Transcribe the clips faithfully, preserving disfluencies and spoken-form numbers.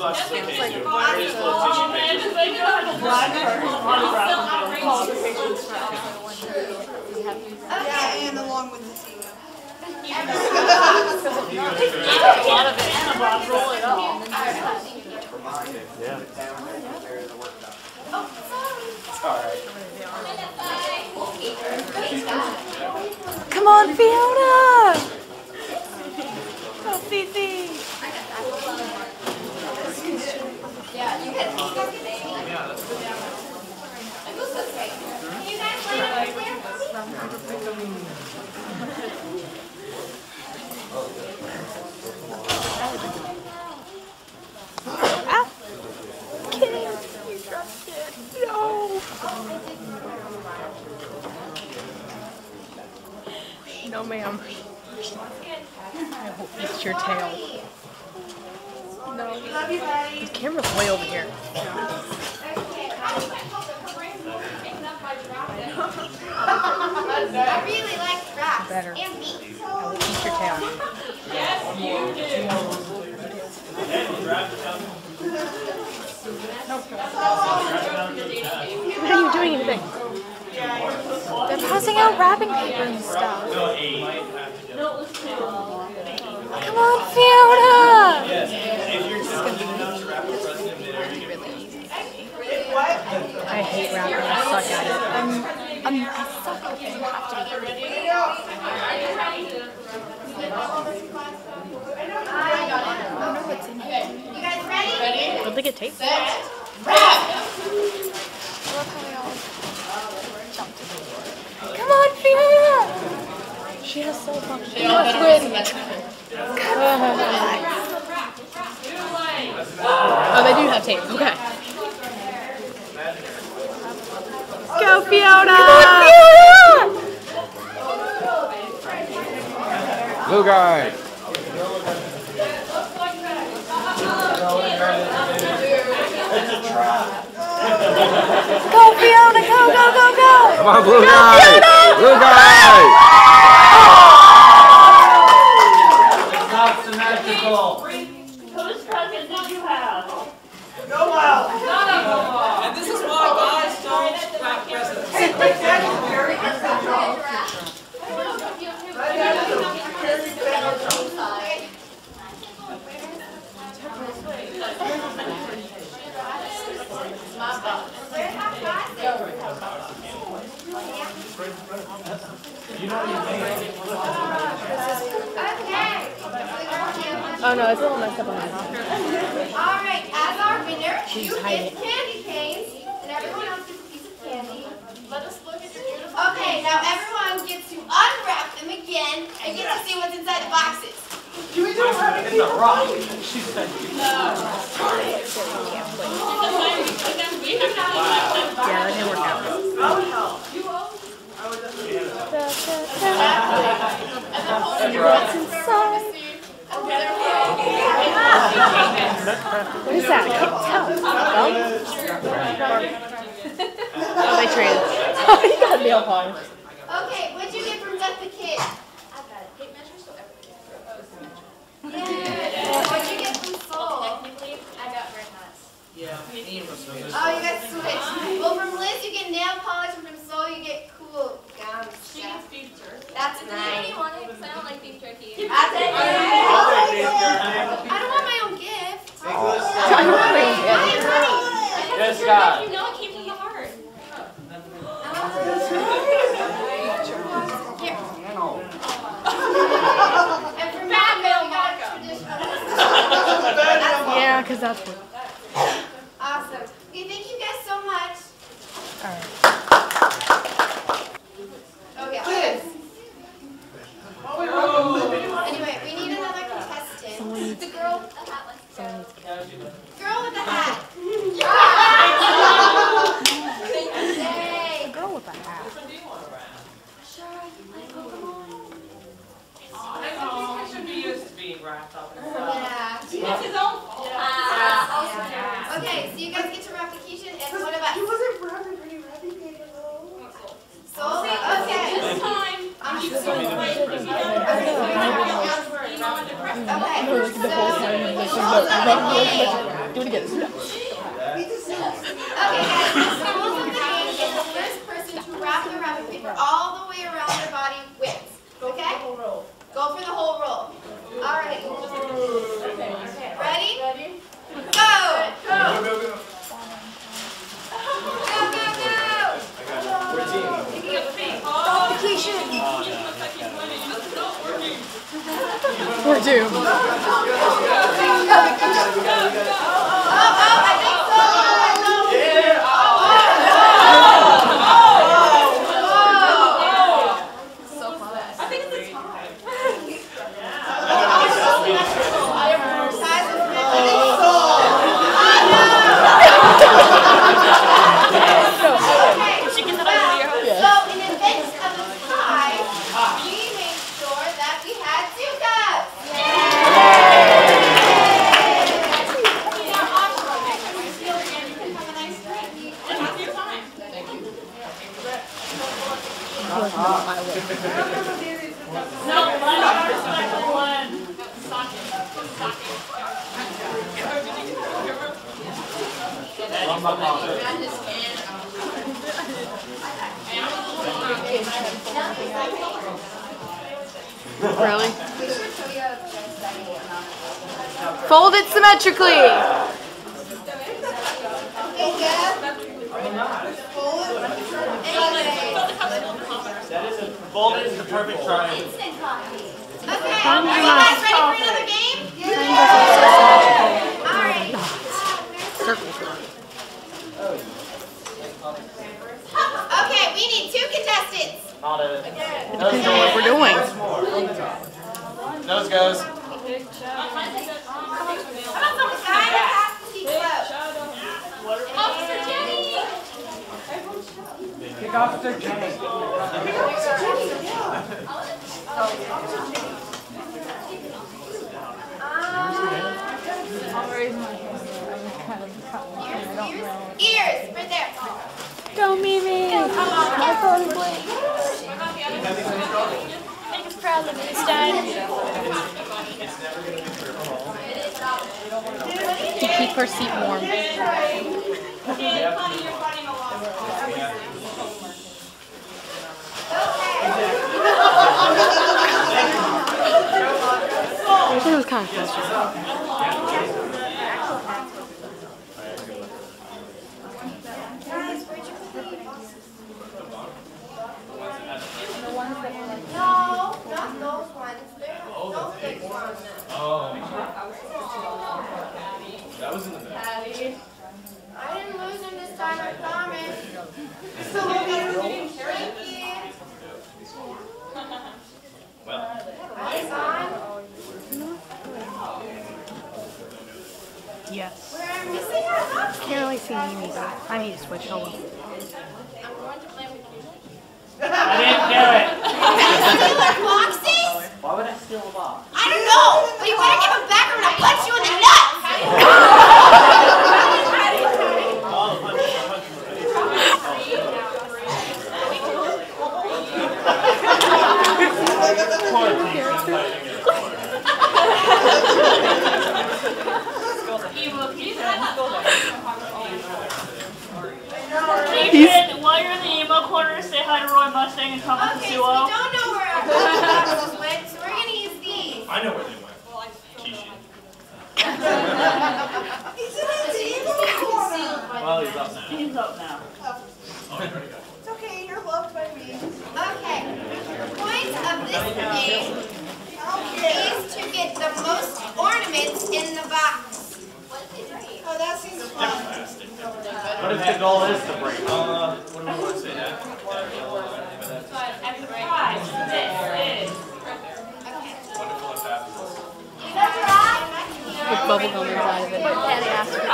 glasses okay too. There is low tissue patients. Yeah, and along with the semen. A lot of antibodies roll it up. Yeah. Come on, Fiona! Oh, Fifi! Yeah, you can see that today. Yeah, that's good. It looks okay. Can you guys lay on the chair for me? Ow! Kitty! You dropped it. No! No, ma'am. I hope it's your tail. No. Love you, buddy. The camera's way over here. I really like giraffes. Better. And meat. I will eat your tail. Yes, you do. How are you doing anything? They're passing out wrapping paper and stuff. Come on, Fiona! Yes. If you're just wrap a president in there, you really I hate wrapping. I suck at it. I'm, I'm, I suck at it. You have to be I don't know what's in here. You guys ready? I don't think it takes it. Wrap! Come on, Fiona! She has so much. She must win. Oh, they do have tape. Okay. Go, Fiona! Fiona! Blue guy! Go, Fiona! Go, go, go, go! Come on, blue guy! Blue guy! Whose truck is it you have? Go out! Not a go out! And this is why guys don't wrap presents. Hey, that's very good job. You know what you mean? Okay. Oh no, it's a little messed up on that. Alright, as our winner, you get candy canes, and everyone else gets a piece of candy. Let us look at your beautiful Okay, things. Now everyone gets to unwrap them again and get to see what's inside the boxes. Can we do it right? It's a rock. She said. No. Sorry. Yeah, that didn't work out. Oh, hell. You owe. I would definitely do that. And then what's inside? What is that? I can't tell. Gum? Oh, my trees. Oh, you got a nail polish. Okay, what'd you get from Duck the Kid? I got a tape measure, so everything is symmetrical. What'd you get from Soul? Technically, I got red knots. Yeah. Oh, you got switched. Well, from Liz, you get nail polish, and from Soul, you get cool gum. She gets beef jerky. That's nice. Do you want it? Because I don't like beef jerky. I said yes. I don't want my own gift. I Yes, God. You know it came from the heart. And for Mad Mail, got traditional. Yeah, because that's what. Awesome. Okay, thank you guys so much. All right. Okay. Yes. Anyway, we need another contestant. The girl. Girl with the hat. Yeah. Girl with the hat. Sure, I can play Pokemon. I think this should be used to being wrapped up. Yeah. It's his own fault. Okay, so you guys get to replication and what about? He wasn't wrapping any wrapping paper though. So okay. This time I'm just going to wait because you know. Okay. So, Do it again. Okay, guys. So rules of the game is the first person to wrap the wrapping paper all the way around their body wins. Okay? Go for the whole roll. All right. Ready? Ready? Go! Go! Go! Go! We're doomed. Oh, I think so. Yeah. Oh, so fast. I think it's a tie. I think so. She can so in the midst of the tie, we made sure that we had two cups. Really? Fold it symmetrically. That is a folded is the perfect triangle. Okay, are you guys ready for another game? Yeah. All right. Okay, we need two contestants. It depends on what we're doing. Nose goes. Officer Jenny! Pick Officer Jenny. Officer Jenny, yeah. I'll raise my hand. Ears, ears, right there. Go, Mimi. I thought it was I think it's proud of this time. To keep her seat warm. It was kind of frustrating. That was in the back. Patty. I didn't lose him this time, I promise. So well. Yes. We're missing our I can't really see Mimi, but I need to switch. Oh well. I'm going to play with you. I didn't do it. Stealer boxes? Why would I steal a box? I don't know. But you want to give them back or I punch you in the nuts. Ethan, while you're in the emo corner, say hi to Roy Mustang and Thomas okay, Suo. So we don't know where our boxes went, so we're going to use these. I know where they went. Well, I he's in the emo corner. Well, he's up now. He's up now. Oh. It's okay, you're loved by me. Okay. The point of this game is to get the most ornaments in the box. What is it? Oh, that seems fun. What if the goal is to break? Uh, what do we want to say that? Five, this is. Wonderful if that was. With bubble gum inside of it. Patty asked her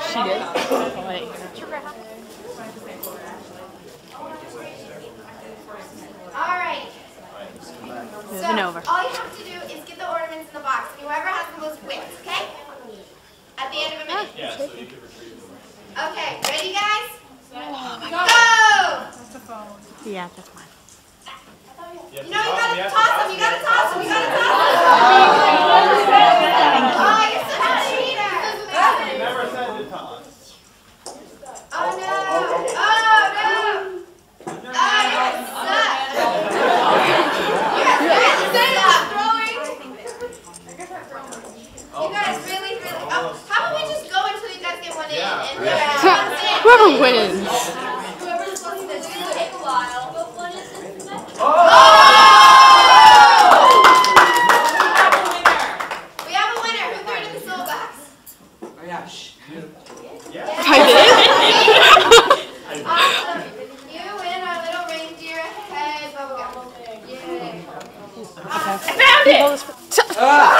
to. She did. Alright. So, over. All you have to do is get the ornaments in the box. And whoever has the most wins, okay? At the end of a minute. Yeah, so you can retrieve them. Okay, ready guys? Oh my God. Go! That's the phone. Yeah, that's mine. You know you gotta toss them, you gotta toss them, you gotta toss them. wins. Whoever's lucky that's going to take a while, but one is in the back. Oh! We have a winner. We have a winner. Who threw it in the soul box? Oh, yeah. Shh. Yeah. I did? Awesome. You win our little reindeer head bubblegum. Yay. I found it!